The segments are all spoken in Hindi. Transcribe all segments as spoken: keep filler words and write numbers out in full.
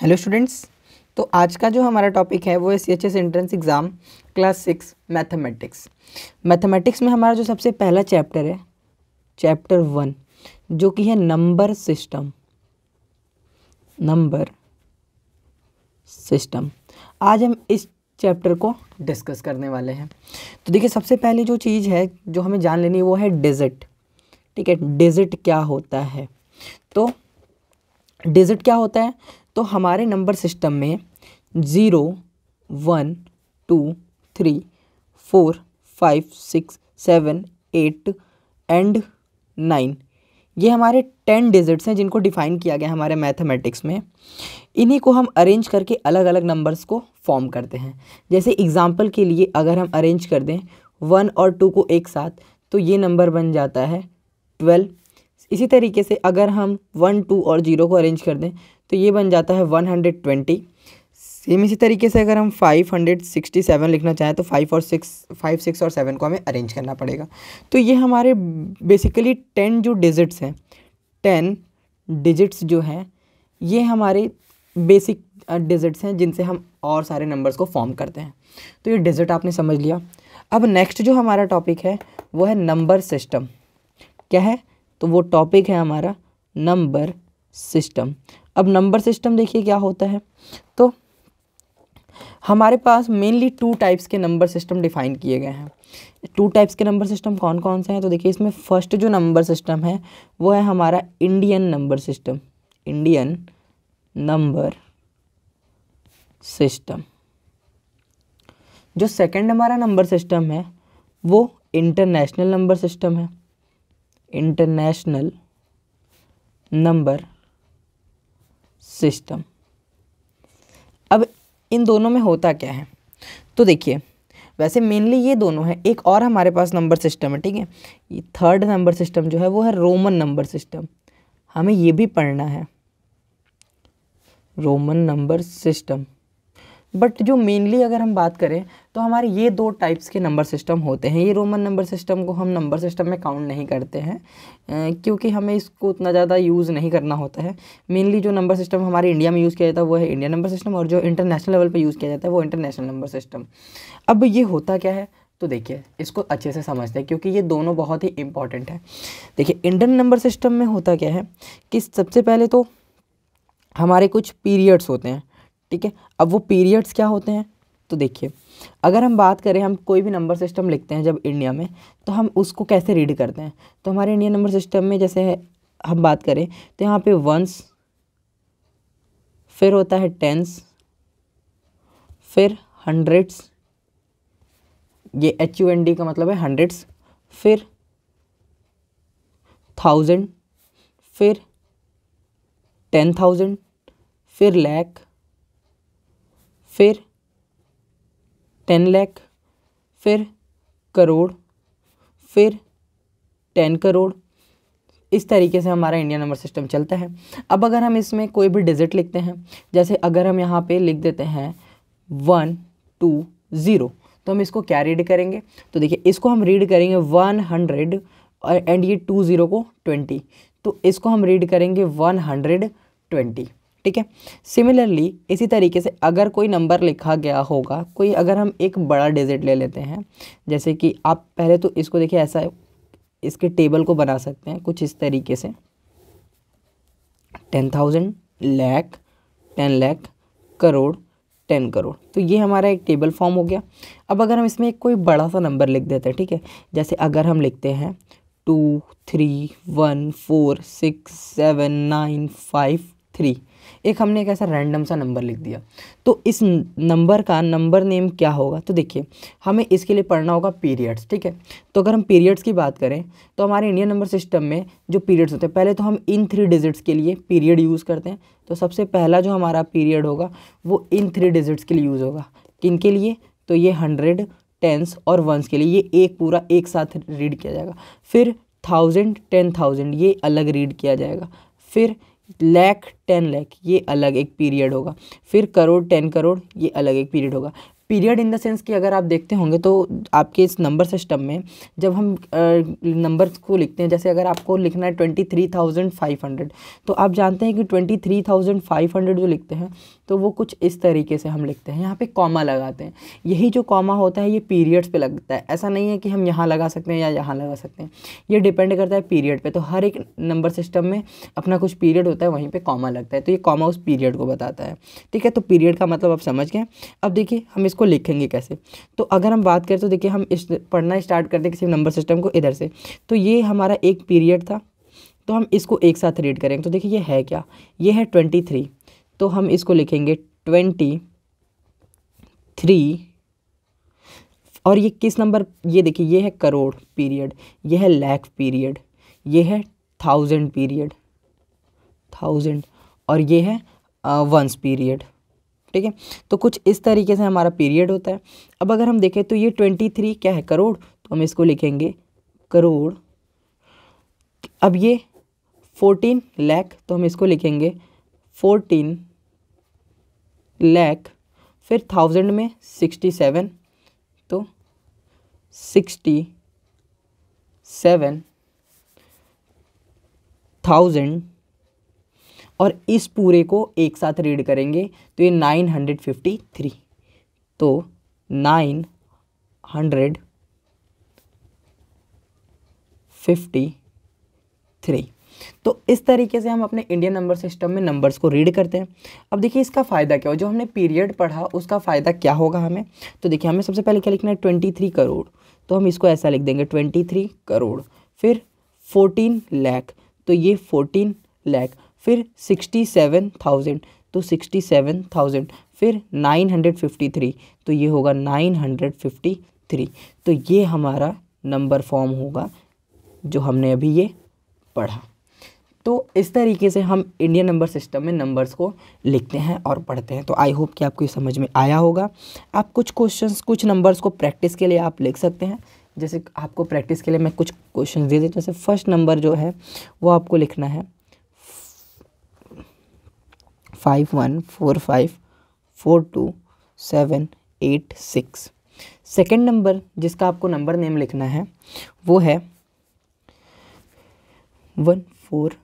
हेलो स्टूडेंट्स, तो आज का जो हमारा टॉपिक है वो है C H S entrance exam class six mathematics. Mathematics में हमारा जो सबसे पहला चैप्टर है चैप्टर वन, जो कि है नंबर सिस्टम। नंबर सिस्टम आज हम इस चैप्टर को डिस्कस करने वाले हैं। तो देखिए, सबसे पहले जो चीज़ है जो हमें जान लेनी है वो है डिजिट। ठीक है, डिजिट क्या होता है? तो डिजिट क्या होता है? तो हमारे नंबर सिस्टम में zero, one, two, three, four, five, six, seven, eight and nine, ये हमारे टेन डिजिट्स हैं जिनको डिफ़ाइन किया गया है हमारे मैथमेटिक्स में। इन्हीं को हम अरेंज करके अलग अलग नंबर्स को फॉर्म करते हैं। जैसे एग्जांपल के लिए अगर हम अरेंज कर दें वन और टू को एक साथ, तो ये नंबर बन जाता है ट्वेल्व। इसी तरीके से अगर हम वन, टू और ज़ीरो को अरेंज कर दें तो ये बन जाता है वन हंड्रेड ट्वेंटी। सेम इसी तरीके से अगर हम फाइव हंड्रेड सिक्सटी सेवन लिखना चाहें तो फाइव और सिक्स फाइव सिक्स और सेवन को हमें अरेंज करना पड़ेगा। तो ये हमारे बेसिकली टेन जो डिजिट्स हैं, टेन डिजिट्स जो हैं ये हमारे बेसिक डिजिट्स हैं जिनसे हम और सारे नंबर्स को फॉर्म करते हैं। तो ये डिजिट आपने समझ लिया। अब नेक्स्ट जो हमारा टॉपिक है वो है नंबर सिस्टम। क्या है? तो वो टॉपिक है हमारा नंबर सिस्टम। अब नंबर सिस्टम देखिए क्या होता है। तो हमारे पास मेनली टू टाइप्स के नंबर सिस्टम डिफ़ाइन किए गए हैं। टू टाइप्स के नंबर सिस्टम कौन कौन से हैं? तो देखिए, इसमें फर्स्ट जो नंबर सिस्टम है वो है हमारा Indian number system. Indian number system. जो सेकंड हमारा नंबर सिस्टम है वो इंटरनेशनल नंबर सिस्टम है। International number system. अब इन दोनों में होता क्या है? तो देखिए, वैसे मेनली ये दोनों हैं। एक और हमारे पास नंबर सिस्टम है, ठीक है, ये थर्ड नंबर सिस्टम जो है वो है रोमन नंबर सिस्टम। हमें ये भी पढ़ना है, रोमन नंबर सिस्टम। बट जो मेनली अगर हम बात करें तो हमारे ये दो टाइप्स के नंबर सिस्टम होते हैं। ये रोमन नंबर सिस्टम को हम नंबर सिस्टम में काउंट नहीं करते हैं क्योंकि हमें इसको उतना ज़्यादा यूज़ नहीं करना होता है। मेनली जो नंबर सिस्टम हमारे इंडिया में यूज़ किया जाता है वो है इंडियन नंबर सिस्टम, और जो इंटरनेशनल लेवल पर यूज़ किया जाता है वो इंटरनेशनल नंबर सिस्टम। अब ये होता क्या है? तो देखिए, इसको अच्छे से समझते हैं क्योंकि ये दोनों बहुत ही इंपॉर्टेंट है। देखिए, इंडियन नंबर सिस्टम में होता क्या है कि सबसे पहले तो हमारे कुछ पीरियड्स होते हैं, ठीक है। अब वो पीरियड्स क्या होते हैं? तो देखिए, अगर हम बात करें, हम कोई भी नंबर सिस्टम लिखते हैं जब इंडिया में, तो हम उसको कैसे रीड करते हैं? तो हमारे इंडियन नंबर सिस्टम में जैसे हम बात करें तो यहाँ पे वंस, फिर होता है टेंस, फिर हंड्रेड्स, ये एच यू एन डी का मतलब है हंड्रेड्स, फिर थाउजेंड, फिर टेन थाउजेंड, फिर लैख, फिर टेन लाख, फिर करोड़, फिर टेन करोड़। इस तरीके से हमारा इंडियन नंबर सिस्टम चलता है। अब अगर हम इसमें कोई भी डिजिट लिखते हैं, जैसे अगर हम यहाँ पे लिख देते हैं वन, टू, ज़ीरो, तो हम इसको क्या रीड करेंगे? तो देखिए, इसको हम रीड करेंगे वन हंड्रेड और एंड ये टू ज़ीरो को ट्वेंटी, तो इसको हम रीड करेंगे वन हंड्रेड ट्वेंटी, ठीक है। सिमिलरली इसी तरीके से अगर कोई नंबर लिखा गया होगा, कोई अगर हम एक बड़ा डिजिट ले लेते हैं, जैसे कि आप पहले तो इसको देखिए ऐसा इसके टेबल को बना सकते हैं कुछ इस तरीके से, ten thousand, lakh, ten lakh, crore, ten crore. तो ये हमारा एक टेबल फॉर्म हो गया। अब अगर हम इसमें एक कोई बड़ा सा नंबर लिख देते हैं, ठीक है, जैसे अगर हम लिखते हैं two, three, one, four, six, seven, nine, five, three, एक हमने एक ऐसा रैंडम सा नंबर लिख दिया, तो इस नंबर का नंबर नेम क्या होगा? तो देखिए, हमें इसके लिए पढ़ना होगा पीरियड्स, ठीक है। तो अगर हम पीरियड्स की बात करें तो हमारे इंडियन नंबर सिस्टम में जो पीरियड्स होते हैं, पहले तो हम इन थ्री डिजिट्स के लिए पीरियड यूज़ करते हैं। तो सबसे पहला जो हमारा पीरियड होगा वो इन थ्री डिजिट्स के लिए यूज़ होगा। किन के लिए? तो ये हंड्रेड, टेंस और वंस के लिए, ये एक पूरा एक साथ रीड किया जाएगा। फिर थाउजेंड, टेन थाउजेंड, ये अलग रीड किया जाएगा। फिर लैख, टेन लैख, ये अलग एक पीरियड होगा। फिर करोड़, टेन करोड़, ये अलग एक पीरियड होगा। पीरियड इन द सेंस कि अगर आप देखते होंगे तो आपके इस नंबर सिस्टम में जब हम नंबर्स को लिखते हैं, जैसे अगर आपको लिखना है twenty three thousand five hundred, तो आप जानते हैं कि twenty three thousand five hundred जो लिखते हैं तो वो कुछ इस तरीके से हम लिखते हैं, यहाँ पे कॉमा लगाते हैं। यही जो कॉमा होता है ये पीरियड्स पे लगता है, ऐसा नहीं है कि हम यहाँ लगा सकते हैं या यहाँ लगा सकते हैं, ये डिपेंड करता है पीरियड पे। तो हर एक नंबर सिस्टम में अपना कुछ पीरियड होता है, वहीं पे कॉमा लगता है, तो ये कॉमा उस पीरियड को बताता है। ठीक है, तो पीरियड का मतलब आप समझ गए। अब देखिए हम इसको लिखेंगे कैसे, तो अगर हम बात करें तो देखिए हम इस पढ़ना स्टार्ट करते किसी नंबर सिस्टम को इधर से, तो ये हमारा एक पीरियड था, तो हम इसको एक साथ रीड करेंगे। तो देखिए ये है क्या, ये है ट्वेंटी थ्री, तो हम इसको लिखेंगे ट्वेंटी थ्री, और ये किस नंबर, ये देखिए ये है करोड़ पीरियड, ये है लाख पीरियड, ये है थाउजेंड पीरियड, थाउजेंड, और ये है वंस पीरियड। ठीक है, तो कुछ इस तरीके से हमारा पीरियड होता है। अब अगर हम देखें तो ये ट्वेंटी थ्री क्या है, करोड़, तो हम इसको लिखेंगे करोड़। अब ये फोर्टीन लाख, तो हम इसको लिखेंगे फोर्टीन लाख, फिर थाउजेंड में सिक्सटी सेवन, तो सिक्सटी सेवन थाउजेंड, और इस पूरे को एक साथ रीड करेंगे तो ये नाइन हंड्रेड फिफ्टी थ्री, तो नाइन हंड्रेड फिफ्टी थ्री। तो इस तरीके से हम अपने इंडियन नंबर सिस्टम में नंबर्स को रीड करते हैं। अब देखिए इसका फ़ायदा क्या हो, जो हमने पीरियड पढ़ा उसका फ़ायदा क्या होगा हमें, तो देखिए हमें सबसे पहले क्या लिखना है, ट्वेंटी थ्री करोड़, तो हम इसको ऐसा लिख देंगे ट्वेंटी थ्री करोड़, फिर फोर्टीन लाख, तो ये फोर्टीन लाख, फिर सिक्सटी सेवन थाउजेंड, तो सिक्सटी सेवन थाउजेंड, फिर नाइन हंड्रेड फिफ्टी थ्री, तो ये होगा नाइन हंड्रेड फिफ्टी थ्री। तो ये हमारा नंबर फॉर्म होगा जो हमने अभी ये पढ़ा। तो इस तरीके से हम इंडियन नंबर सिस्टम में नंबर्स को लिखते हैं और पढ़ते हैं। तो आई होप कि आपको ये समझ में आया होगा। आप कुछ क्वेश्चंस, कुछ नंबर्स को प्रैक्टिस के लिए आप लिख सकते हैं, जैसे आपको प्रैक्टिस के लिए मैं कुछ क्वेश्चंस दे देता हूँ। जैसे फर्स्ट नंबर जो है वो आपको लिखना है five one four five four two seven eight six. Second number जिसका आपको नंबर नेम लिखना है वो है one four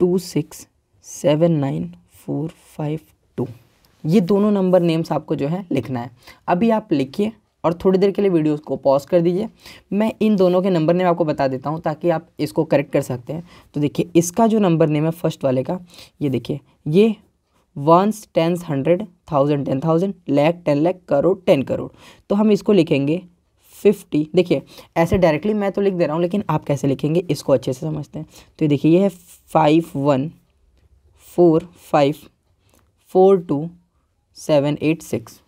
two six seven nine four five two. ये दोनों नंबर नेम्स आपको जो है लिखना है। अभी आप लिखिए और थोड़ी देर के लिए वीडियोस को पॉज कर दीजिए। मैं इन दोनों के नंबर नेम आपको बता देता हूँ ताकि आप इसको करेक्ट कर सकते हैं। तो देखिए इसका जो नंबर नेम है फर्स्ट वाले का, ये देखिए ये ones tens hundred, thousand ten thousand, lakh ten lakh, crore ten crore, तो हम इसको लिखेंगे फिफ्टी। देखिए ऐसे डायरेक्टली मैं तो लिख दे रहा हूँ, लेकिन आप कैसे लिखेंगे इसको अच्छे से समझते हैं। तो ये देखिए ये है five one four five four two seven eight six,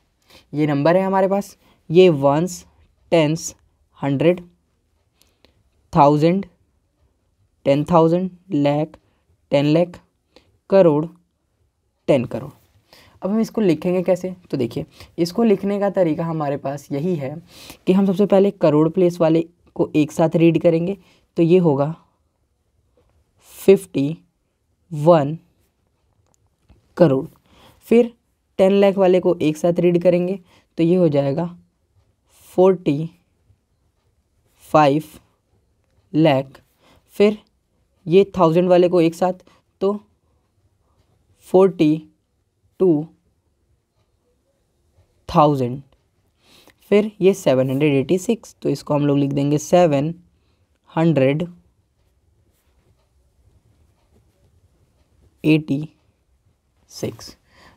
ये नंबर है हमारे पास। ये ones tens hundred, thousand ten thousand, lakh ten lakh, crore ten crore. अब हम इसको लिखेंगे कैसे, तो देखिए इसको लिखने का तरीका हमारे पास यही है कि हम सबसे पहले करोड़ प्लेस वाले को एक साथ रीड करेंगे, तो ये होगा फिफ्टी वन करोड़। फिर टेन लाख वाले को एक साथ रीड करेंगे तो ये हो जाएगा फोर्टी फाइव लाख। फिर ये थाउजेंड वाले को एक साथ, तो फोर्टी टू थाउजेंड। फिर ये सेवन हंड्रेड एटी सिक्स, तो इसको हम लोग लिख देंगे सेवन हंड्रेड एटी सिक्स।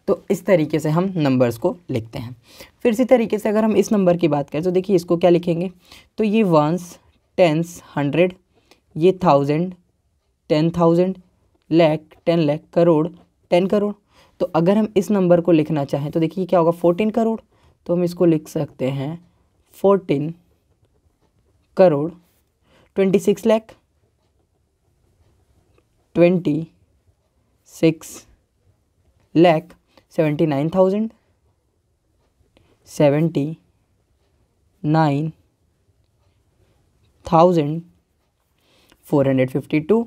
तो इस तरीके से हम नंबर्स को लिखते हैं। फिर इसी तरीके से अगर हम इस नंबर की बात करें तो देखिए इसको क्या लिखेंगे, तो ये वंस टेंस हंड्रेड, ये thousand ten thousand, lakh ten lakh, crore ten crore. तो अगर हम इस नंबर को लिखना चाहें तो देखिए क्या होगा, फोर्टीन करोड़, तो हम इसको लिख सकते हैं fourteen crore. Twenty six lakh, twenty six lakh, seventy nine thousand, seventy nine thousand, four hundred fifty two,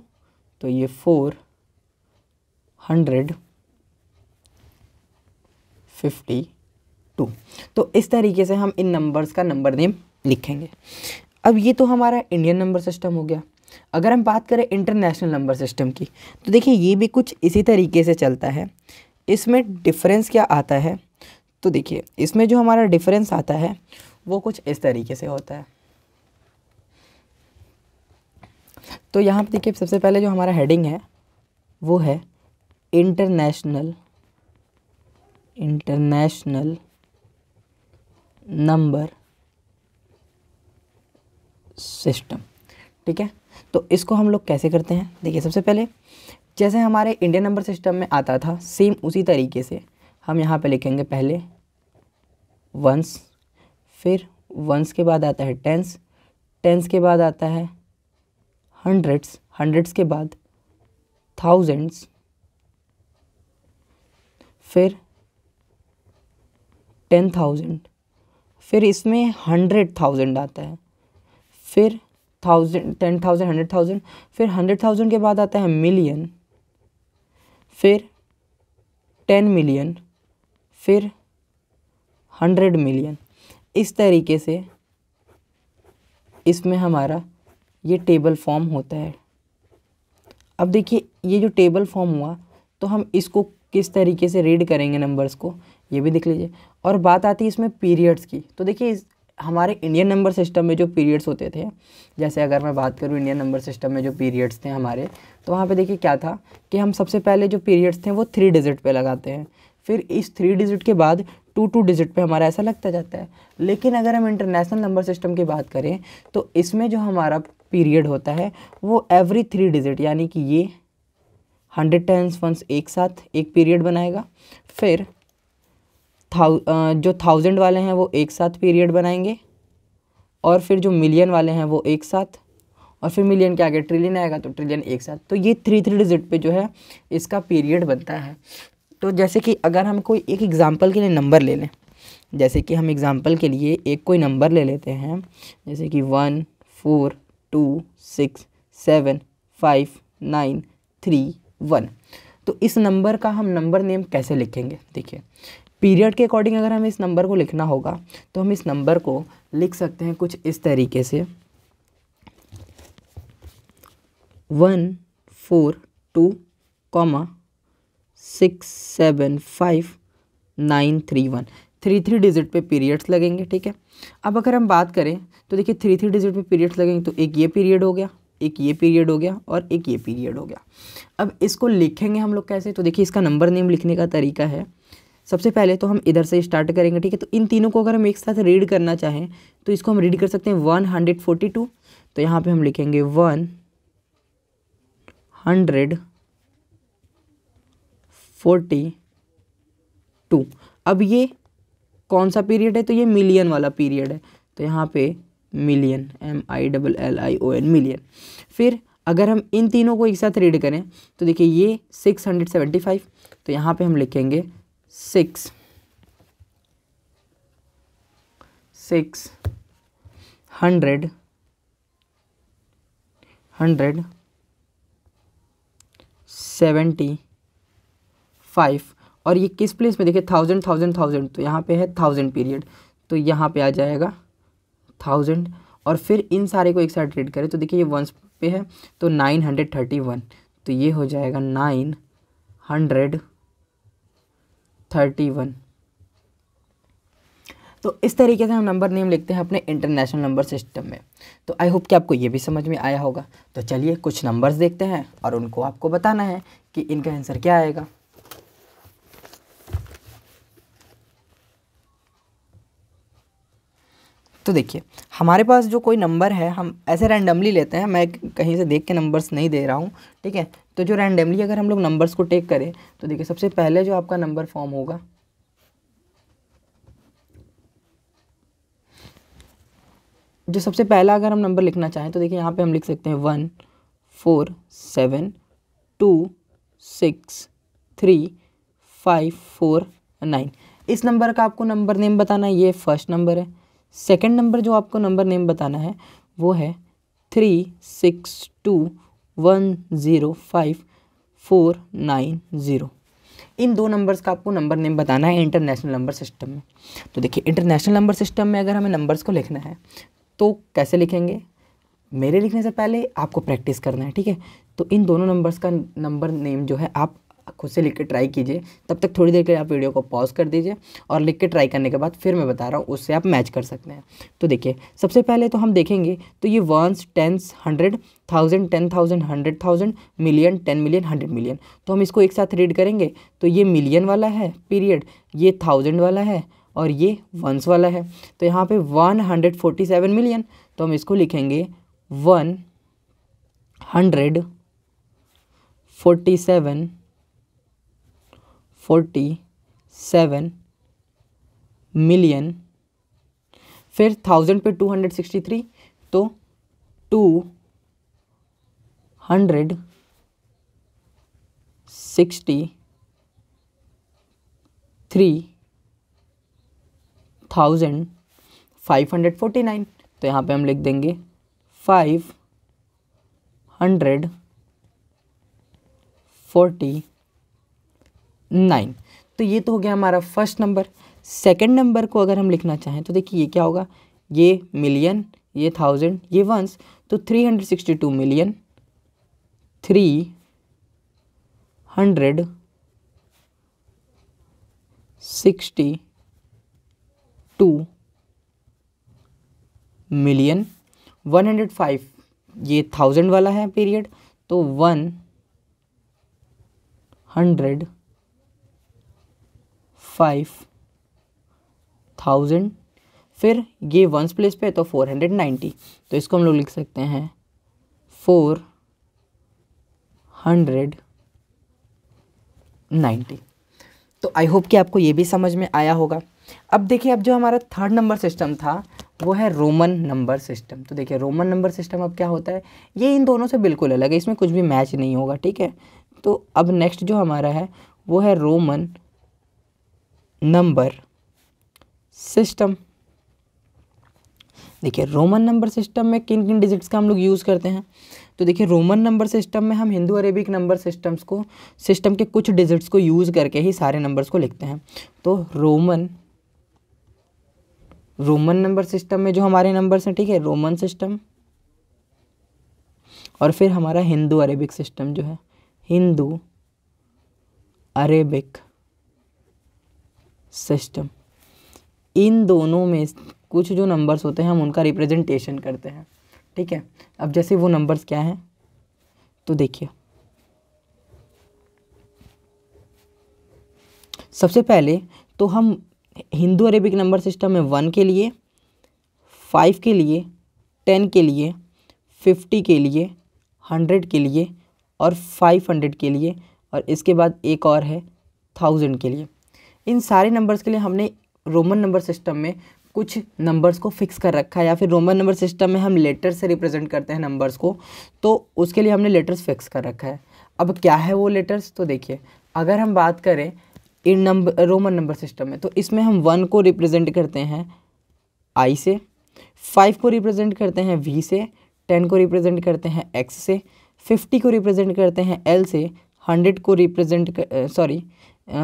तो ये फोर हंड्रेड फिफ्टी टू। तो इस तरीके से हम इन नंबर्स का नंबर नेम लिखेंगे। अब ये तो हमारा इंडियन नंबर सिस्टम हो गया। अगर हम बात करें इंटरनेशनल नंबर सिस्टम की, तो देखिए ये भी कुछ इसी तरीके से चलता है। इसमें डिफरेंस क्या आता है, तो देखिए इसमें जो हमारा डिफरेंस आता है वो कुछ इस तरीके से होता है। तो यहाँ पर देखिए सबसे पहले जो हमारा हेडिंग है वो है इंटरनेशनल इंटरनेशनल नंबर सिस्टम, ठीक है। तो इसको हम लोग कैसे करते हैं, देखिए सबसे पहले जैसे हमारे इंडियन नंबर सिस्टम में आता था सेम उसी तरीके से हम यहाँ पे लिखेंगे पहले वंस, फिर वंस के बाद आता है टेंस, टेंस के बाद आता है हंड्रेड्स, हंड्रेड्स के बाद थाउजेंड्स, फिर टेन थाउजेंड, फिर इसमें हंड्रेड थाउजेंड आता है, फिर thousand, ten thousand, hundred thousand, फिर हंड्रेड थाउजेंड के बाद आता है मिलियन, फिर टेन मिलियन, फिर हंड्रेड मिलियन। इस तरीके से इसमें हमारा ये टेबल फॉर्म होता है। अब देखिए ये जो टेबल फॉर्म हुआ तो हम इसको किस तरीके से रीड करेंगे नंबर्स को, ये भी देख लीजिए। और बात आती है इसमें पीरियड्स की, तो देखिए हमारे इंडियन नंबर सिस्टम में जो पीरियड्स होते थे, जैसे अगर मैं बात करूं इंडियन नंबर सिस्टम में जो पीरियड्स थे हमारे, तो वहाँ पे देखिए क्या था कि हम सबसे पहले जो पीरियड्स थे वो थ्री डिजिट पे लगाते हैं, फिर इस थ्री डिजिट के बाद टू टू डिजिट पे हमारा ऐसा लगता जाता है। लेकिन अगर हम इंटरनेशनल नंबर सिस्टम की बात करें तो इसमें जो हमारा पीरियड होता है वो एवरी थ्री डिजिट, यानी कि ये हंड्रेड टेंस वंस एक साथ एक पीरियड बनाएगा, फिर थाउ जो थाउजेंड वाले हैं वो एक साथ पीरियड बनाएंगे, और फिर जो मिलियन वाले हैं वो एक साथ, और फिर मिलियन के आगे ट्रिलियन आएगा तो ट्रिलियन एक साथ। तो ये थ्री थ्री डिजिट पे जो है इसका पीरियड बनता है। तो जैसे कि अगर हम कोई एक एग्जांपल के लिए नंबर ले लें, जैसे कि हम एग्जांपल के लिए एक कोई नंबर ले लेते हैं, जैसे कि one, four, two, six, seven, five, nine, three, one. तो इस नंबर का हम नंबर नेम कैसे लिखेंगे, देखिए पीरियड के अकॉर्डिंग अगर हमें इस नंबर को लिखना होगा तो हम इस नंबर को लिख सकते हैं कुछ इस तरीके से, one four two comma six seven five nine three one. Three three digit पे पीरियड्स लगेंगे, ठीक है। अब अगर हम बात करें तो देखिए थ्री थ्री डिजिट पे पीरियड्स लगेंगे, तो एक ये पीरियड हो गया, एक ये पीरियड हो गया, और एक ये पीरियड हो गया। अब इसको लिखेंगे हम लोग कैसे, तो देखिए इसका नंबर नेम लिखने का तरीका है, सबसे पहले तो हम इधर से स्टार्ट करेंगे, ठीक है। तो इन तीनों को अगर हम एक साथ रीड करना चाहें तो इसको हम रीड कर सकते हैं वन हंड्रेड फोर्टी टू, तो यहाँ पे हम लिखेंगे वन हंड्रेड फोर्टी टू। अब ये कौन सा पीरियड है, तो ये मिलियन वाला पीरियड है, तो यहाँ पे million, M I double L I O N, million. फिर अगर हम इन तीनों को एक साथ रीड करें तो देखिए ये सिक्स हंड्रेड सेवेंटी फाइव, तो यहाँ पे हम लिखेंगे six six hundred hundred seventy five. और ये किस प्लेस में, देखिए थाउजेंड थाउजेंड थाउजेंड, तो यहाँ पे है थाउजेंड पीरियड, तो यहाँ पे आ जाएगा थाउजेंड। और फिर इन सारे को एक साथ रीड करें तो देखिए ये वंस पे है, तो नाइन हंड्रेड थर्टी वन, तो ये हो जाएगा नाइन हंड्रेड थर्टी वन। तो इस तरीके से हम नंबर नेम लिखते हैं अपने इंटरनेशनल नंबर सिस्टम में। तो आई होप कि आपको ये भी समझ में आया होगा। तो चलिए कुछ नंबर्स देखते हैं और उनको आपको बताना है कि इनका आंसर क्या आएगा। तो देखिए हमारे पास जो कोई नंबर है हम ऐसे रैंडमली लेते हैं, मैं कहीं से देख के नंबर्स नहीं दे रहा हूँ, ठीक है। तो जो रैंडमली अगर हम लोग नंबर्स को टेक करें तो देखिए सबसे पहले जो आपका नंबर फॉर्म होगा जो सबसे पहला अगर हम नंबर लिखना चाहें तो देखिए यहाँ पे हम लिख सकते हैं one four seven two six three five four nine. इस नंबर का आपको नंबर नेम बताना है, ये फर्स्ट नंबर है। सेकेंड नंबर जो आपको नंबर नेम बताना है वो है three six two one zero five four nine zero. इन दो नंबर्स का आपको नंबर नेम बताना है इंटरनेशनल नंबर सिस्टम में। तो देखिए इंटरनेशनल नंबर सिस्टम में अगर हमें नंबर्स को लिखना है तो कैसे लिखेंगे, मेरे लिखने से पहले आपको प्रैक्टिस करना है, ठीक है। तो इन दोनों नंबर्स का नंबर नेम जो है आप खुद से लिख के ट्राई कीजिए। तब तक थोड़ी देर के लिए आप वीडियो को पॉज कर दीजिए और लिख के ट्राई करने के बाद फिर मैं बता रहा हूँ उससे आप मैच कर सकते हैं। तो देखिए सबसे पहले तो हम देखेंगे तो ये ones, tens, hundred, thousand, ten thousand, hundred thousand, million, ten million, hundred million. तो हम इसको एक साथ रीड करेंगे तो ये मिलियन वाला है पीरियड, ये थाउजेंड वाला है और ये वंस वाला है। तो यहाँ पर one hundred forty seven million, तो हम इसको लिखेंगे one hundred forty seven forty seven million. फिर थाउजेंड पे टू हंड्रेड सिक्सटी थ्री, तो two hundred sixty three thousand five hundred forty nine, तो यहाँ पे हम लिख देंगे फाइव हंड्रेड फोर्टी नाइन। तो ये तो हो गया हमारा फर्स्ट नंबर। सेकंड नंबर को अगर हम लिखना चाहें तो देखिए ये क्या होगा, ये मिलियन, ये थाउजेंड, ये वंस, तो three hundred sixty two million, three hundred sixty two million. One hundred five, ये थाउजेंड वाला है पीरियड, तो वन हंड्रेड फाइव थाउजेंड। फिर ये वंस प्लेस पे तो फोर हंड्रेड नाइन्टी, तो इसको हम लोग लिख सकते हैं फोर हंड्रेड नाइन्टी। तो आई होप कि आपको ये भी समझ में आया होगा। अब देखिए अब जो हमारा थर्ड नंबर सिस्टम था वो है रोमन नंबर सिस्टम। तो देखिए रोमन नंबर सिस्टम अब क्या होता है, ये इन दोनों से बिल्कुल अलग है, इसमें कुछ भी मैच नहीं होगा, ठीक है। तो अब नेक्स्ट जो हमारा है वो है रोमन नंबर सिस्टम। देखिए रोमन नंबर सिस्टम में किन किन डिजिट्स का हम लोग यूज़ करते हैं, तो देखिए रोमन नंबर सिस्टम में हम हिंदू अरेबिक नंबर सिस्टम्स को सिस्टम के कुछ डिजिट्स को यूज़ करके ही सारे नंबर्स को लिखते हैं। तो रोमन रोमन नंबर सिस्टम में जो हमारे नंबर्स हैं, ठीक है, रोमन सिस्टम, और फिर हमारा हिंदू अरेबिक सिस्टम जो है हिंदू अरेबिक सिस्टम, इन दोनों में कुछ जो नंबर्स होते हैं हम उनका रिप्रेजेंटेशन करते हैं, ठीक है। अब जैसे वो नंबर्स क्या हैं तो देखिए सबसे पहले तो हम हिंदू अरेबिक नंबर सिस्टम में वन के लिए, फाइव के लिए, टेन के लिए, फिफ्टी के लिए, हंड्रेड के लिए और फाइव हंड्रेड के लिए, और इसके बाद एक और है थाउजेंड के लिए। इन सारे नंबर्स के लिए हमने रोमन नंबर सिस्टम में कुछ नंबर्स को फिक्स कर रखा है, या फिर रोमन नंबर सिस्टम में हम लेटर से रिप्रेजेंट करते हैं नंबर्स को, तो उसके लिए हमने लेटर्स फिक्स कर रखा है। अब क्या है वो लेटर्स, तो देखिए अगर हम बात करें इन नंबर रोमन नंबर सिस्टम में तो इसमें हम वन को रिप्रेजेंट करते हैं आई से, फाइव को रिप्रेजेंट करते हैं वी से, टेन को रिप्रेजेंट करते हैं एक्स से, फिफ्टी को रिप्रेजेंट करते हैं एल से, हंड्रेड को रिप्रेजेंट सॉरी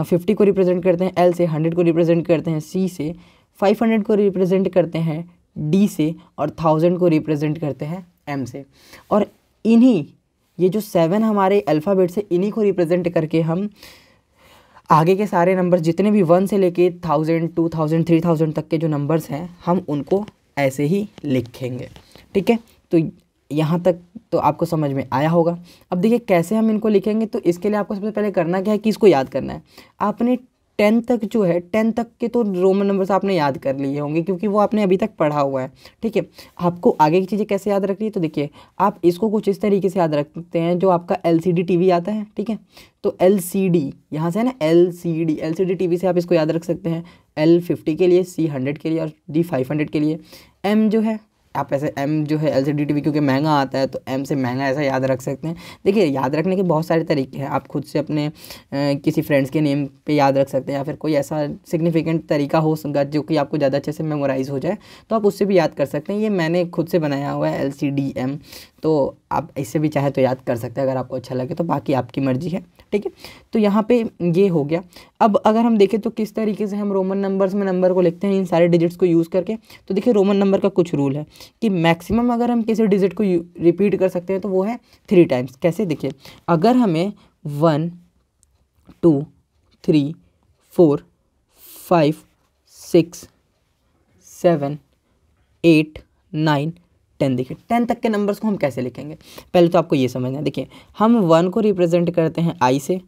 फिफ्टी को रिप्रेजेंट करते हैं एल से, हंड्रेड को रिप्रेजेंट करते हैं सी से, फाइव हंड्रेड को रिप्रेजेंट करते हैं डी से, और थाउजेंड को रिप्रेजेंट करते हैं एम से। और इन्हीं ये जो सेवन हमारे अल्फ़ाबेट से इन्हीं को रिप्रेजेंट करके हम आगे के सारे नंबर्स जितने भी वन से लेके thousand, two thousand, three thousand तक के जो नंबर्स हैं हम उनको ऐसे ही लिखेंगे, ठीक है। तो यहाँ तक तो आपको समझ में आया होगा। अब देखिए कैसे हम इनको लिखेंगे, तो इसके लिए आपको सबसे पहले करना क्या है कि इसको याद करना है। आपने टेन तक जो है टेन तक के तो रोमन नंबर्स आपने याद कर लिए होंगे क्योंकि वो आपने अभी तक पढ़ा हुआ है, ठीक है। आपको आगे की चीज़ें कैसे याद रखनी है तो देखिए आप इसको कुछ इस तरीके से याद रखते हैं, जो आपका L C D T V आता है, ठीक है, तो एल सी डी यहाँ से है ना, L C D L C D T V से आप इसको याद रख सकते हैं। एल फिफ्टी के लिए, सी हंड्रेड के लिए और डी फाइव हंड्रेड के लिए, एम जो है आप ऐसे एम जो है एलसीडी टीवी क्योंकि महंगा आता है तो एम से महंगा ऐसा याद रख सकते हैं। देखिए याद रखने के बहुत सारे तरीके हैं, आप खुद से अपने आ, किसी फ्रेंड्स के नेम पे याद रख सकते हैं या फिर कोई ऐसा सिग्निफिकेंट तरीका हो सकता जो कि आपको ज़्यादा अच्छे से मेमोराइज़ हो जाए तो आप उससे भी याद कर सकते हैं। ये मैंने खुद से बनाया हुआ है एलसीडी एम, तो आप इससे भी चाहे तो याद कर सकते हैं अगर आपको अच्छा लगे तो, बाकी आपकी मर्ज़ी है। ठीक है, तो यहाँ पे ये हो गया। अब अगर हम देखें तो किस तरीके से हम रोमन नंबर्स में नंबर को लिखते हैं इन सारे डिजिट्स को यूज़ करके, तो देखिए रोमन नंबर का कुछ रूल है कि मैक्सिमम अगर हम किसी डिजिट को रिपीट कर सकते हैं तो वो है थ्री टाइम्स। कैसे? देखिए अगर हमें one two three four five six seven eight nine ten, देखिए टेन तक के नंबर्स को हम कैसे लिखेंगे पहले तो आपको ये समझना है। देखिए हम वन को रिप्रेजेंट करते हैं आई से,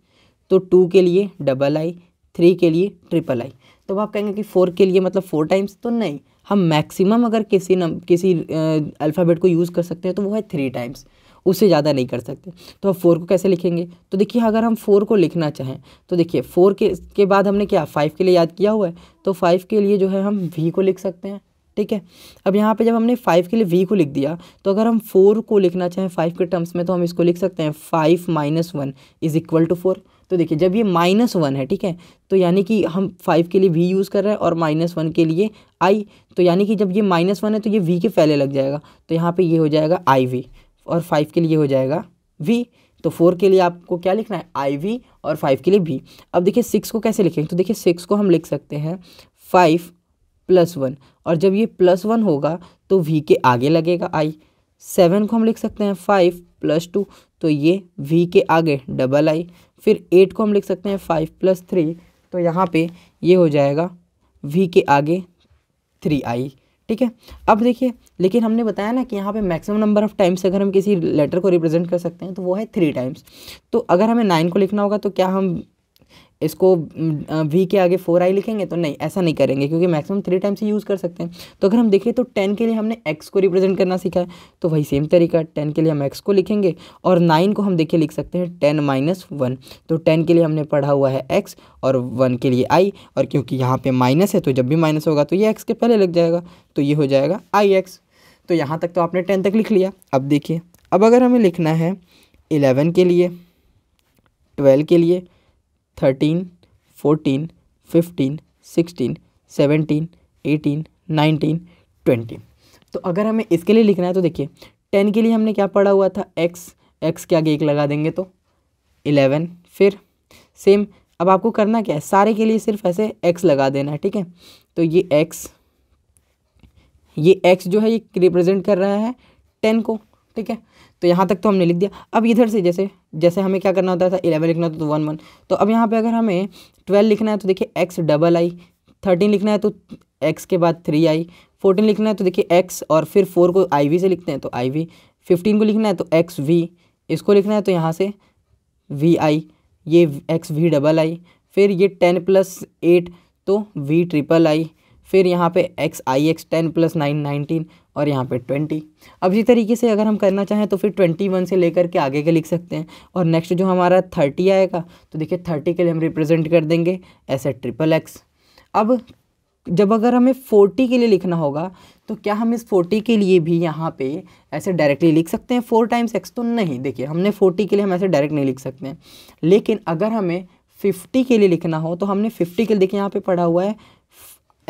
तो टू के लिए डबल आई, थ्री के लिए ट्रिपल आई, तो आप कहेंगे कि फोर के लिए मतलब फोर टाइम्स, तो नहीं, हम मैक्सिमम अगर किसी नम किसी अल्फ़ाबेट को यूज़ कर सकते हैं तो वो है थ्री टाइम्स, उससे ज़्यादा नहीं कर सकते। तो अब फोर को कैसे लिखेंगे, तो देखिए अगर हम फोर को लिखना चाहें तो देखिए फोर के, के बाद हमने क्या फाइव के लिए याद किया हुआ है, तो फाइव के लिए जो है हम वी को लिख सकते हैं। ठीक है, अब यहाँ पे जब हमने फाइव के लिए वी को लिख दिया तो अगर हम फोर को लिखना चाहें फाइव के टर्म्स में तो हम इसको लिख सकते हैं five minus one is equal to four. तो देखिए जब ये माइनस वन है, ठीक है, तो यानी कि हम फाइव के लिए वी यूज़ कर रहे हैं और माइनस वन के लिए आई, तो यानी कि जब ये माइनस वन है तो ये वी के पहले लग जाएगा, तो यहाँ पर ये हो जाएगा आई वी और फाइव के लिए हो जाएगा वी, तो फोर के लिए आपको क्या लिखना है आई वी और फाइव के लिए वी। अब देखिए सिक्स को कैसे लिखेंगे, तो देखिए सिक्स को हम लिख सकते हैं फाइव प्लस वन और जब ये प्लस वन होगा तो वी के आगे लगेगा आई। सेवन को हम लिख सकते हैं फाइव प्लस टू, तो ये वी के आगे डबल आई। फिर एट को हम लिख सकते हैं फाइव प्लस थ्री, तो यहाँ पे ये हो जाएगा वी के आगे थ्री आई। ठीक है, अब देखिए लेकिन हमने बताया ना कि यहाँ पे मैक्सिमम नंबर ऑफ़ टाइम्स अगर हम किसी लेटर को रिप्रेजेंट कर सकते हैं तो वो है थ्री टाइम्स। तो अगर हमें नाइन को लिखना होगा तो क्या हम इसको वी के आगे फोर आई लिखेंगे, तो नहीं, ऐसा नहीं करेंगे क्योंकि मैक्सिमम थ्री टाइम्स ही यूज़ कर सकते हैं। तो अगर हम देखें तो टेन के लिए हमने एक्स को रिप्रेजेंट करना सीखा है, तो वही सेम तरीका टेन के लिए हम एक्स को लिखेंगे और नाइन को हम देखिए लिख सकते हैं टेन माइनस वन, तो टेन के लिए हमने पढ़ा हुआ है एक्स और वन के लिए आई, और क्योंकि यहाँ पर माइनस है तो जब भी माइनस होगा तो ये एक्स के पहले लग जाएगा, तो ये हो जाएगा आई एक्स। तो यहाँ तक तो आपने टेन तक लिख लिया। अब देखिए अब अगर हमें लिखना है इलेवन के लिए, ट्वेल्व के लिए, thirteen, fourteen, fifteen, sixteen, seventeen, eighteen, nineteen, twenty, तो अगर हमें इसके लिए लिखना है तो देखिए टेन के लिए हमने क्या पढ़ा हुआ था एक्स, एक्स के आगे एक लगा देंगे तो इलेवन, फिर सेम। अब आपको करना क्या है, सारे के लिए सिर्फ ऐसे एक्स लगा देना है। ठीक है, तो ये एक्स, ये एक्स जो है ये रिप्रेजेंट कर रहा है टेन को। ठीक है, तो यहाँ तक तो हमने लिख दिया। अब इधर से जैसे जैसे हमें क्या करना होता था, इलेवन लिखना होता तो वन वन, तो अब यहाँ पे अगर हमें ट्वेल्व लिखना है तो देखिए एक्स डबल आई, थर्टीन लिखना है तो एक्स के बाद थ्री आई, फोर्टीन लिखना है तो देखिए एक्स और फिर फोर को आई वी से लिखते हैं तो आई वी, फिफ्टीन को लिखना है तो एक्स वी, इसको लिखना है तो यहाँ से वी आई, ये एक्स वी डबल आई, फिर ये टेन प्लस एट तो वी ट्रिपल आई, फिर यहाँ पे X I X, ten plus nine nineteen और यहाँ पे ट्वेंटी। अब इसी तरीके से अगर हम करना चाहें तो फिर ट्वेंटी वन से लेकर के आगे के लिख सकते हैं। और नेक्स्ट जो हमारा थर्टी आएगा तो देखिए थर्टी के लिए हम रिप्रेजेंट कर देंगे ऐसे ट्रिपल एक्स। अब जब अगर हमें फोर्टी के लिए लिखना होगा तो क्या हम इस फोर्टी के लिए भी यहाँ पे ऐसे डायरेक्टली लिख सकते हैं फोर टाइम्स एक्स, तो नहीं, देखिए हमने फोर्टी के लिए हम ऐसे डायरेक्ट नहीं लिख सकते हैं। लेकिन अगर हमें फिफ्टी के लिए लिखना हो तो हमने फिफ्टी के लिए देखिए यहाँ पर पढ़ा हुआ है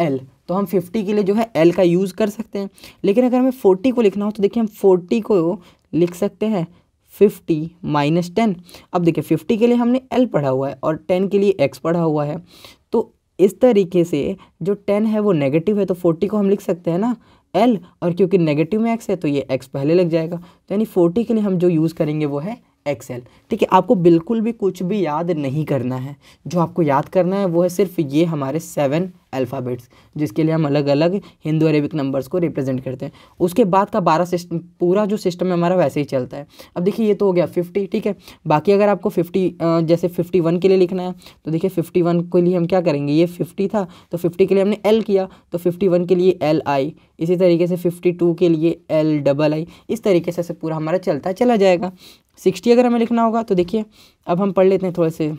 एल, तो हम फिफ्टी के लिए जो है एल का यूज़ कर सकते हैं। लेकिन अगर हमें फोर्टी को लिखना हो तो देखिए हम फोर्टी को लिख सकते हैं फिफ्टी माइनस टेन। अब देखिए फिफ्टी के लिए हमने एल पढ़ा हुआ है और टेन के लिए एक्स पढ़ा हुआ है, तो इस तरीके से जो टेन है वो नेगेटिव है तो फोर्टी को हम लिख सकते हैं ना एल, और क्योंकि नेगेटिव में एक्स है तो ये एक्स पहले लग जाएगा, तो यानी फोर्टी के लिए हम जो यूज़ करेंगे वो है एक्सेल। ठीक है, आपको बिल्कुल भी कुछ भी याद नहीं करना है, जो आपको याद करना है वो है सिर्फ ये हमारे सेवन अल्फ़ाबेट्स जिसके लिए हम अलग अलग हिंदू अरेबिक नंबर्स को रिप्रेजेंट करते हैं। उसके बाद का बारह सिस्टम, पूरा जो सिस्टम है हमारा वैसे ही चलता है। अब देखिए ये तो हो गया फिफ्टी। ठीक है, बाकी अगर आपको फिफ्टी जैसे फिफ्टी वन के लिए लिखना है तो देखिए फिफ्टी वन के लिए हम क्या करेंगे, ये फिफ्टी था तो फिफ्टी के लिए हमने एल किया तो फिफ्टी वन के लिए एल आई, इसी तरीके से फिफ्टी टू के लिए एल डबल आई, इस तरीके से पूरा हमारा चलता चला जाएगा। सिक्सटी अगर हमें लिखना होगा तो देखिए अब हम पढ़ लेते हैं थोड़े से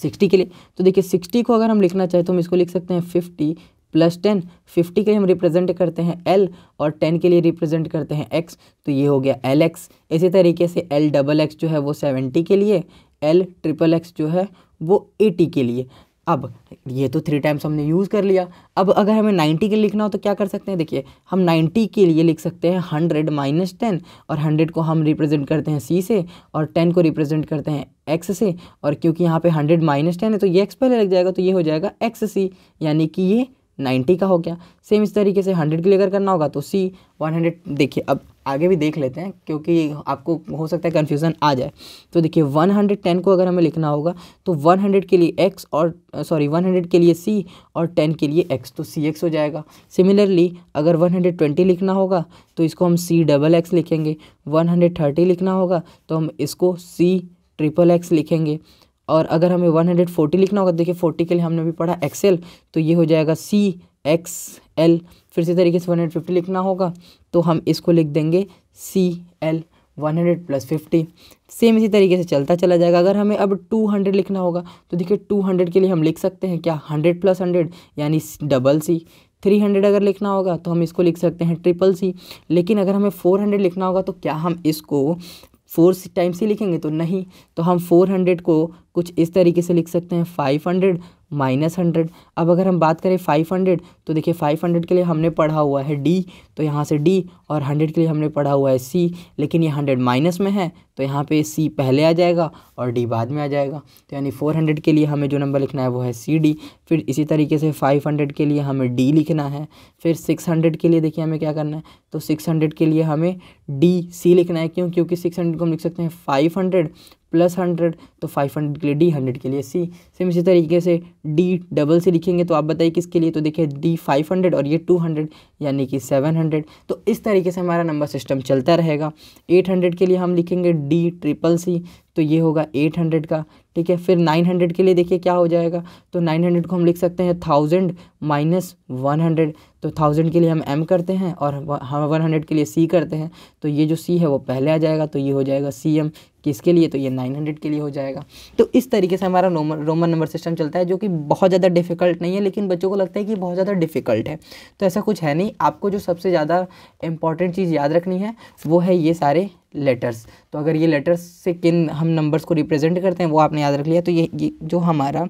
सिक्सटी के लिए, तो देखिए सिक्सटी को अगर हम लिखना चाहें तो हम इसको लिख सकते हैं फिफ्टी प्लस टेन, फिफ्टी के लिए हम रिप्रेजेंट करते हैं एल और टेन के लिए रिप्रेजेंट करते हैं एक्स, तो ये हो गया एल एक्स। इसी तरीके से एल डबल एक्स जो है वो सेवेंटी के लिए, एल ट्रिपल एक्स जो है वो एटी के लिए। अब ये तो थ्री टाइम्स हमने यूज़ कर लिया। अब अगर हमें नाइन्टी के लिए लिखना हो तो क्या कर सकते हैं, देखिए हम नाइन्टी के लिए लिख सकते हैं हंड्रेड माइनस टेन, और हंड्रेड को हम रिप्रेजेंट करते हैं सी से और टेन को रिप्रेजेंट करते हैं एक्स से, और क्योंकि यहाँ पे हंड्रेड माइनस टेन है तो ये एक्स पहले लग जाएगा, तो ये हो जाएगा एक्स सी, यानी कि ये नाइन्टी का हो गया। सेम इस तरीके से हंड्रेड के लिए अगर करना होगा तो सी हंड्रेड। देखिए अब आगे भी देख लेते हैं क्योंकि आपको हो सकता है कन्फ्यूज़न आ जाए। तो देखिए वन हंड्रेड टेन को अगर हमें लिखना होगा तो वन हंड्रेड के लिए एक्स और सॉरी वन हंड्रेड के लिए सी और टेन के लिए एक्स, तो सी एक्स हो जाएगा। सिमिलरली अगर वन हंड्रेड ट्वेंटी लिखना होगा तो इसको हम सी डबल एक्स लिखेंगे, वन हंड्रेड थर्टी लिखना होगा तो हम इसको सी ट्रिपल एक्स लिखेंगे, और अगर हमें वन हंड्रेड फोर्टी लिखना होगा, देखिए फोर्टी के लिए हमने भी पढ़ा एक्सएल, तो ये हो जाएगा सी एक्स एल। फिर इसी तरीके से वन हंड्रेड फिफ्टी लिखना होगा तो हम इसको लिख देंगे C L one hundred plus fifty. Same इसी तरीके से चलता चला जाएगा। अगर हमें अब टू हंड्रेड लिखना होगा तो देखिए टू हंड्रेड के लिए हम लिख सकते हैं क्या, हंड्रेड प्लस हंड्रेड यानी डबल सी। थ्री हंड्रेड अगर लिखना होगा तो हम इसको लिख सकते हैं ट्रिपल सी। लेकिन अगर हमें फोर हंड्रेड लिखना होगा तो क्या हम इसको फोर टाइम सी लिखेंगे, तो नहीं, तो हम फोर हंड्रेड को कुछ इस तरीके से लिख सकते हैं फाइव हंड्रेड माइनस हंड्रेड। अब अगर हम बात करें फाइव हंड्रेड तो देखिए फाइव हंड्रेड के लिए हमने पढ़ा हुआ है डी, तो यहाँ से डी, और हंड्रेड के लिए हमने पढ़ा हुआ है सी, लेकिन ये हंड्रेड माइनस में है तो यहाँ पे सी पहले आ जाएगा और डी बाद में आ जाएगा, तो यानी फोर हंड्रेड के लिए हमें जो नंबर लिखना है वो है सी डी। फिर इसी तरीके से फाइव हंड्रेड के लिए हमें डी लिखना है। फिर सिक्स हंड्रेड के लिए देखिए हमें क्या करना है, तो सिक्स हंड्रेड के लिए हमें डी सी लिखना है, क्यों, क्योंकि सिक्स हंड्रेड को हम लिख सकते हैं फाइव हंड्रेड प्लस हंड्रेड, तो फाइव हंड्रेड के लिए डी, हंड्रेड के लिए सी। सेम इसी तरीके से डी डबल सी लिखेंगे तो आप बताइए किसके लिए, तो देखिए डी फाइव हंड्रेड और ये टू हंड्रेड यानी कि सेवन हंड्रेड। तो इस तरीके से हमारा नंबर सिस्टम चलता रहेगा। एट हंड्रेड के लिए हम लिखेंगे डी ट्रिपल सी, तो ये होगा एट हंड्रेड का, ठीक है। फिर नाइन हंड्रेड के लिए देखिए क्या हो जाएगा, तो नाइन हंड्रेड को हम लिख सकते हैं थाउजेंड माइनस वन हंड्रेड, तो थाउजेंड के लिए हम एम करते हैं और हम वन हंड्रेड के लिए सी करते हैं, तो ये जो सी है वो पहले आ जाएगा, तो ये हो जाएगा सी एम, किसके लिए, तो ये नाइन हंड्रेड के लिए हो जाएगा। तो इस तरीके से हमारा रोमन नंबर सिस्टम चलता है, जो कि बहुत ज़्यादा डिफिकल्ट नहीं है, लेकिन बच्चों को लगता है कि बहुत ज़्यादा डिफिकल्ट है, तो ऐसा कुछ है नहीं। आपको जो सबसे ज़्यादा इंपॉर्टेंट चीज़ याद रखनी है वो है ये सारे लेटर्स। तो अगर ये लेटर्स से किन हम नंबर्स को रिप्रेजेंट करते हैं वो आपने याद रख लिया तो ये, ये जो हमारा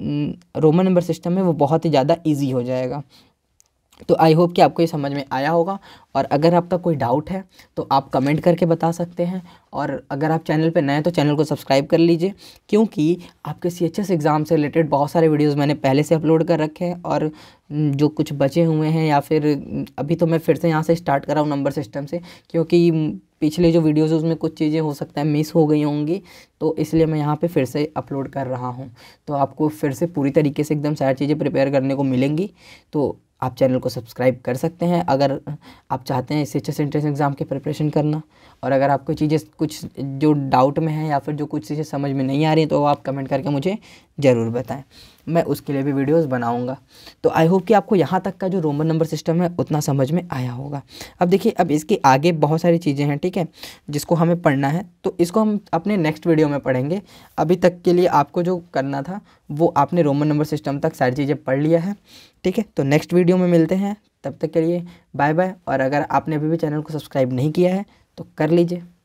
रोमन नंबर सिस्टम है वो बहुत ही ज़्यादा ईजी हो जाएगा। तो आई होप कि आपको ये समझ में आया होगा, और अगर आपका कोई डाउट है तो आप कमेंट करके बता सकते हैं, और अगर आप चैनल पर नए हैं तो चैनल को सब्सक्राइब कर लीजिए, क्योंकि आपके सी एच एस एग्ज़ाम से रिलेटेड बहुत सारे वीडियोस मैंने पहले से अपलोड कर रखे हैं, और जो कुछ बचे हुए हैं या फिर अभी तो मैं फिर से यहाँ से स्टार्ट कर रहा हूँ नंबर सिस्टम से, क्योंकि पिछले जो वीडियोज़ उसमें कुछ चीज़ें हो सकता है मिस हो गई होंगी, तो इसलिए मैं यहाँ पे फिर से अपलोड कर रहा हूँ। तो आपको फिर से पूरी तरीके से एकदम सारी चीज़ें प्रिपेयर करने को मिलेंगी, तो आप चैनल को सब्सक्राइब कर सकते हैं अगर आप चाहते हैं सीएचएस एंट्रेंस एग्ज़ाम की प्रिपरेशन करना। और अगर आपको चीज़ें कुछ जो डाउट में है या फिर जो कुछ चीज़ें समझ में नहीं आ रही तो आप कमेंट करके मुझे ज़रूर बताएं, मैं उसके लिए भी वीडियोस बनाऊंगा। तो आई होप कि आपको यहाँ तक का जो रोमन नंबर सिस्टम है उतना समझ में आया होगा। अब देखिए अब इसके आगे बहुत सारी चीज़ें हैं, ठीक है, जिसको हमें पढ़ना है, तो इसको हम अपने नेक्स्ट वीडियो में पढ़ेंगे। अभी तक के लिए आपको जो करना था वो आपने रोमन नंबर सिस्टम तक सारी चीज़ें पढ़ लिया है, ठीक है। तो नेक्स्ट वीडियो में मिलते हैं, तब तक के लिए बाय बाय। और अगर आपने अभी भी चैनल को सब्सक्राइब नहीं किया है तो कर लीजिए।